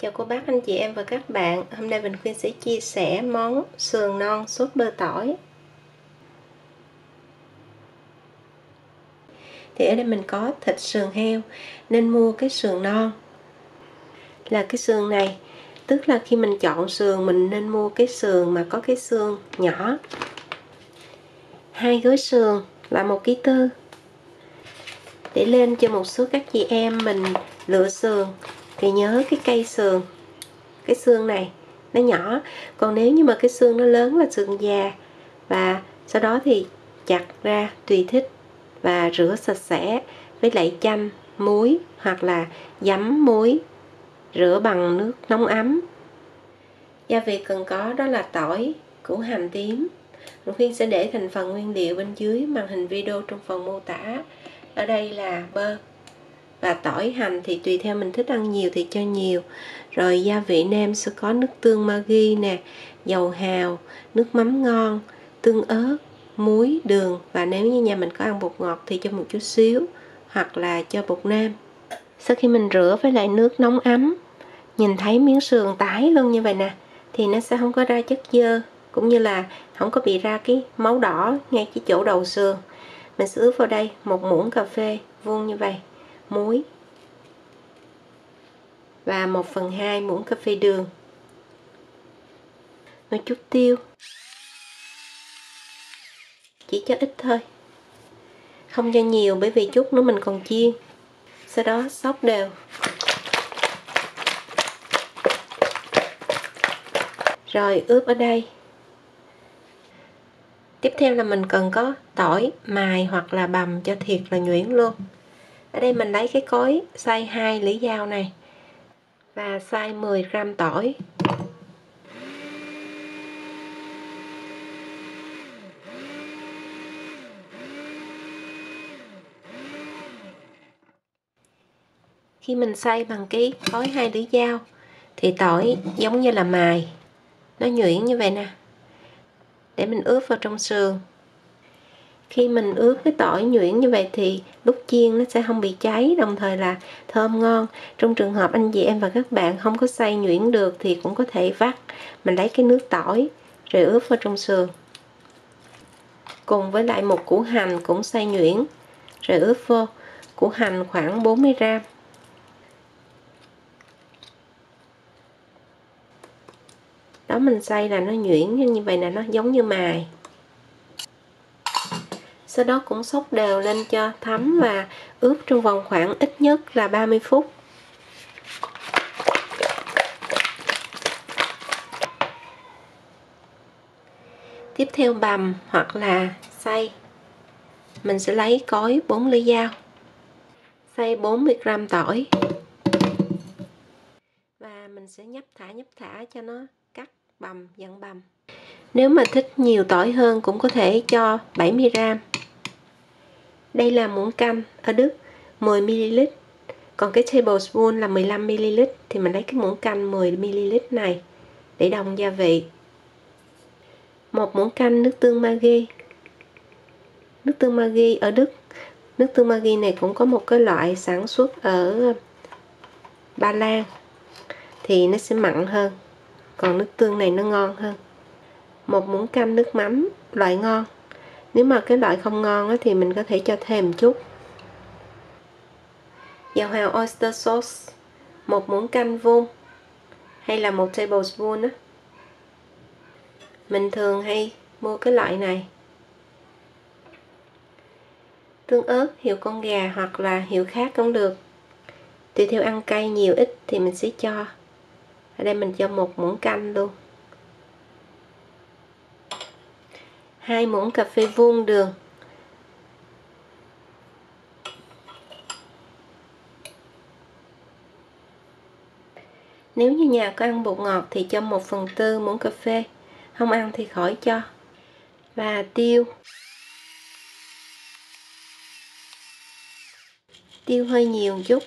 Chào cô bác, anh chị em và các bạn. Hôm nay Vành Khuyên sẽ chia sẻ món sườn non sốt bơ tỏi. Thì ở đây mình có thịt sườn heo nên mua cái sườn non. Là cái sườn này, tức là khi mình chọn sườn mình nên mua cái sườn mà có cái xương nhỏ. 2 gói sườn là 1,4 kg. Để lên cho một số các chị em mình lựa sườn thì nhớ cái cây sườn, cái xương này nó nhỏ, còn nếu như mà cái xương nó lớn là sườn già, và sau đó thì chặt ra tùy thích và rửa sạch sẽ với lại chanh, muối hoặc là giấm muối, rửa bằng nước nóng ấm. Gia vị cần có đó là tỏi, củ hành tím. Vành Khuyên sẽ để thành phần nguyên liệu bên dưới màn hình video trong phần mô tả. Ở đây là bơ và tỏi, hành thì tùy theo mình thích ăn nhiều thì cho nhiều. Rồi gia vị nêm sẽ có nước tương Maggi nè, dầu hào, nước mắm ngon, tương ớt, muối, đường, và nếu như nhà mình có ăn bột ngọt thì cho một chút xíu hoặc là cho bột nêm. Sau khi mình rửa với lại nước nóng ấm, nhìn thấy miếng sườn tái luôn như vậy nè, thì nó sẽ không có ra chất dơ, cũng như là không có bị ra cái máu đỏ ngay cái chỗ đầu sườn. Mình sẽ ướp vào đây 1 muỗng cà phê vuông như vậy, muối, và 1/2 muỗng cà phê đường, một chút tiêu, chỉ cho ít thôi, không cho nhiều bởi vì chút nữa mình còn chiên. Sau đó xóc đều. Rồi ướp ở đây. Tiếp theo là mình cần có tỏi mài hoặc là bằm cho thiệt là nhuyễn luôn. Ở đây mình lấy cái cối size 2 lưỡi dao này và size 10 g tỏi. Khi mình xay bằng cái cối 2 lưỡi dao thì tỏi giống như là mài, nó nhuyễn như vậy nè, để mình ướp vào trong sườn. Khi mình ướp cái tỏi nhuyễn như vậy thì lúc chiên nó sẽ không bị cháy, đồng thời là thơm ngon. Trong trường hợp anh chị em và các bạn không có xay nhuyễn được thì cũng có thể vắt. Mình lấy cái nước tỏi rồi ướp vào trong sườn, cùng với lại 1 củ hành cũng xay nhuyễn rồi ướp vô. Củ hành khoảng 40 g. Đó, mình xay là nó nhuyễn như vậy nè, nó giống như mài. Sau đó cũng xóc đều lên cho thấm và ướp trong vòng khoảng ít nhất là 30 phút. Tiếp theo bằm hoặc là xay. Mình sẽ lấy cối 4 lưỡi dao, xay 40 g tỏi. Và mình sẽ nhấp thả cho nó cắt bằm, dặn bằm. Nếu mà thích nhiều tỏi hơn cũng có thể cho 70 g. Đây là muỗng canh ở Đức 10 ml, còn cái tablespoon là 15 ml, thì mình lấy cái muỗng canh 10 ml này để đồng gia vị. 1 muỗng canh nước tương Maggi. Nước tương Maggi ở Đức, nước tương Maggi này cũng có một cái loại sản xuất ở Ba Lan thì nó sẽ mặn hơn, còn nước tương này nó ngon hơn. 1 muỗng canh nước mắm loại ngon. Nếu mà cái loại không ngon thì mình có thể cho thêm chút. Dầu hào oyster sauce 1 muỗng canh vuông, hay là 1 tablespoon. Mình thường hay mua cái loại này. Tương ớt hiệu con gà hoặc là hiệu khác cũng được, tùy theo ăn cay nhiều ít thì mình sẽ cho. Ở đây mình cho 1 muỗng canh luôn. 2 muỗng cà phê vuông đường. Nếu như nhà có ăn bột ngọt thì cho 1/4 muỗng cà phê, không ăn thì khỏi cho. Và tiêu. Tiêu hơi nhiều một chút.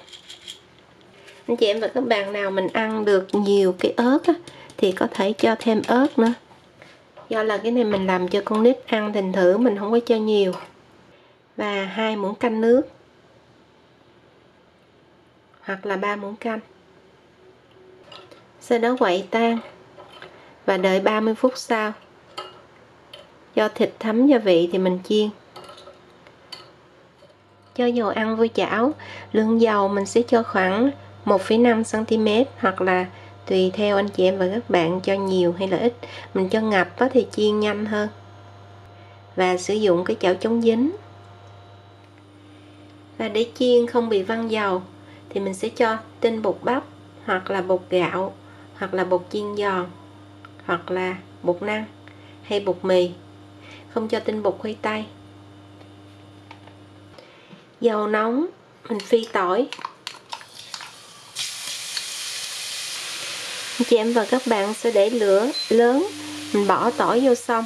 Anh chị em và các bạn nào mình ăn được nhiều cái ớt thì có thể cho thêm ớt nữa. Do là cái này mình làm cho con nít ăn thành thử mình không có cho nhiều. Và 2 muỗng canh nước, hoặc là 3 muỗng canh. Sau đó quậy tan và đợi 30 phút sau. Do thịt thấm gia vị thì mình chiên. Cho dầu ăn vô chảo, lượng dầu mình sẽ cho khoảng 1,5 cm hoặc là tùy theo anh chị em và các bạn cho nhiều hay là ít. Mình cho ngập thì chiên nhanh hơn. Và sử dụng cái chảo chống dính. Và để chiên không bị văng dầu thì mình sẽ cho tinh bột bắp hoặc là bột gạo hoặc là bột chiên giòn hoặc là bột năng hay bột mì. Không cho tinh bột khoai tây. Dầu nóng mình phi tỏi. Anh chị em và các bạn sẽ để lửa lớn, mình bỏ tỏi vô xong.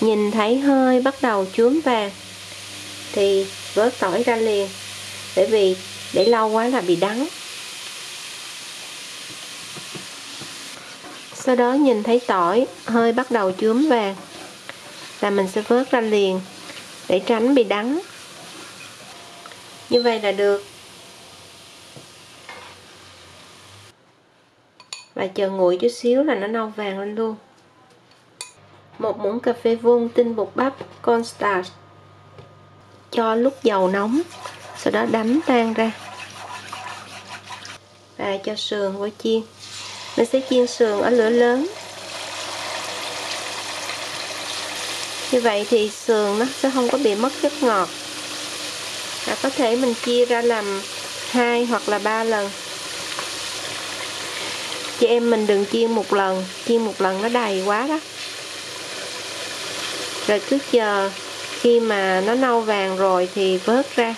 Nhìn thấy hơi bắt đầu chúm vàng thì vớt tỏi ra liền, bởi vì để lâu quá là bị đắng. Sau đó nhìn thấy tỏi hơi bắt đầu chúm vàng là mình sẽ vớt ra liền để tránh bị đắng. Như vậy là được. Và chờ nguội chút xíu là nó nâu vàng lên luôn. 1 muỗng cà phê vuông tinh bột bắp cornstarch. Cho lúc dầu nóng, sau đó đánh tan ra. Và cho sườn vô chiên. Mình sẽ chiên sườn ở lửa lớn. Như vậy thì sườn nó sẽ không có bị mất chất ngọt. Và có thể mình chia ra làm 2 hoặc là 3 lần. Chị em mình đừng chiên một lần nó đầy quá đó. Rồi cứ chờ khi mà nó nâu vàng rồi thì vớt ra.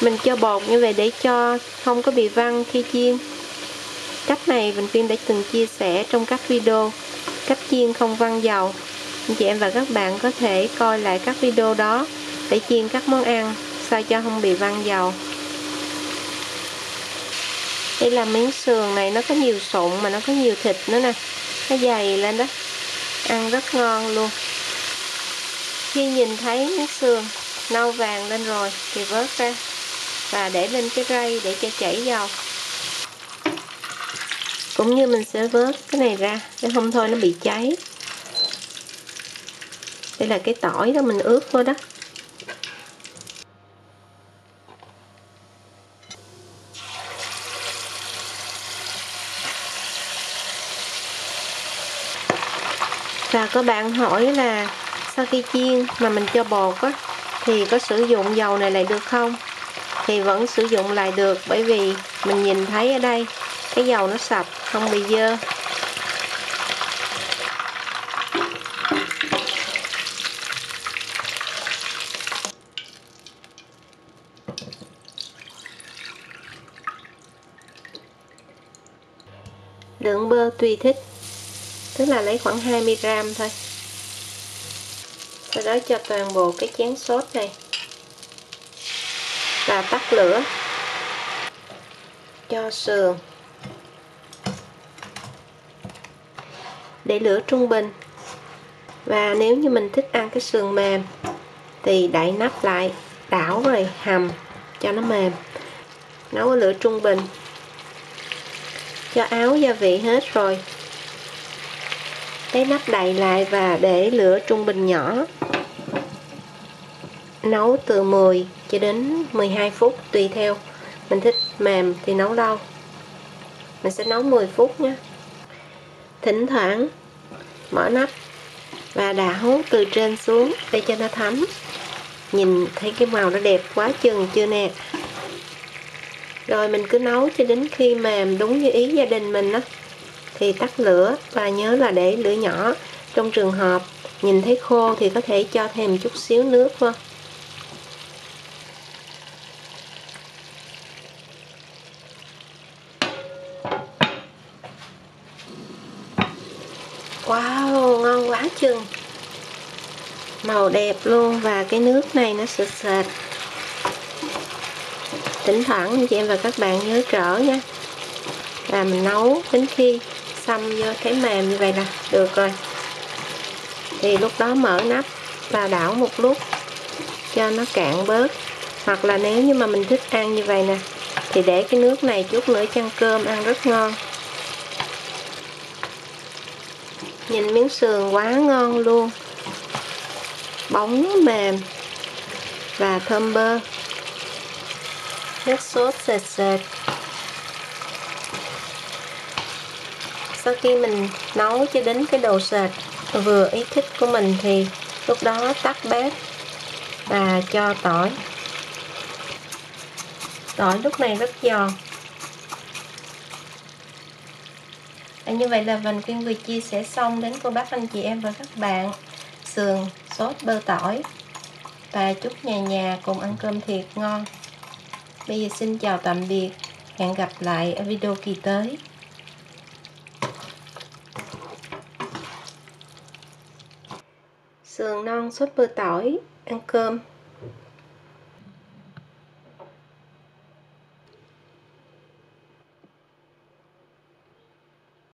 Mình cho bột như vậy để cho không có bị văng khi chiên. Cách này Vành Khuyên đã từng chia sẻ trong các video cách chiên không văng dầu. Anh chị em và các bạn có thể coi lại các video đó để chiên các món ăn sao cho không bị văng dầu. Đây là miếng sườn này, nó có nhiều sụn mà nó có nhiều thịt nữa nè. Nó dày lên đó, ăn rất ngon luôn. Khi nhìn thấy miếng sườn nâu vàng lên rồi thì vớt ra và để lên cái rây để cho chảy dầu. Cũng như mình sẽ vớt cái này ra để không thôi nó bị cháy. Đây là cái tỏi đó mình ướp vô đó. Và có bạn hỏi là sau khi chiên mà mình cho bột á, thì có sử dụng dầu này lại được không? Thì vẫn sử dụng lại được, bởi vì mình nhìn thấy ở đây cái dầu nó sạch, không bị dơ. Lượng bơ tùy thích, tức là lấy khoảng 20 g thôi. Sau đó cho toàn bộ cái chén sốt này và tắt lửa. Cho sườn, để lửa trung bình. Và nếu như mình thích ăn cái sườn mềm thì đậy nắp lại, đảo rồi hầm cho nó mềm. Nấu ở lửa trung bình. Cho áo gia vị hết rồi, lấy nắp đậy lại và để lửa trung bình nhỏ. Nấu từ 10 cho đến 12 phút, tùy theo mình thích mềm thì nấu lâu. Mình sẽ nấu 10 phút nha. Thỉnh thoảng mở nắp và đảo từ trên xuống để cho nó thấm. Nhìn thấy cái màu nó đẹp quá chừng chưa nè. Rồi mình cứ nấu cho đến khi mềm đúng như ý gia đình mình đó, thì tắt lửa và nhớ là để lửa nhỏ. Trong trường hợp nhìn thấy khô thì có thể cho thêm chút xíu nước vô. Wow, ngon quá chừng. Màu đẹp luôn và cái nước này nó sệt sệt. Thỉnh thoảng anh chị em và các bạn nhớ trở nha. Và mình nấu đến khi xăm vô cái mềm như vậy là được rồi. Thì lúc đó mở nắp và đảo một lúc cho nó cạn bớt. Hoặc là nếu như mà mình thích ăn như vậy nè thì để cái nước này chút nữa chan cơm ăn rất ngon. Nhìn miếng sườn quá ngon luôn, bóng mềm và thơm bơ, nước sốt sệt sệt. Sau khi mình nấu cho đến cái độ sệt vừa ý thích của mình thì lúc đó tắt bếp và cho tỏi. Tỏi lúc này rất giòn. Và như vậy là Vành Khuyên vừa chia sẻ xong đến cô bác anh chị em và các bạn sườn sốt bơ tỏi. Và chúc nhà nhà cùng ăn cơm thiệt ngon. Bây giờ xin chào tạm biệt, hẹn gặp lại ở video kỳ tới. Sườn non sốt bơ tỏi, ăn cơm.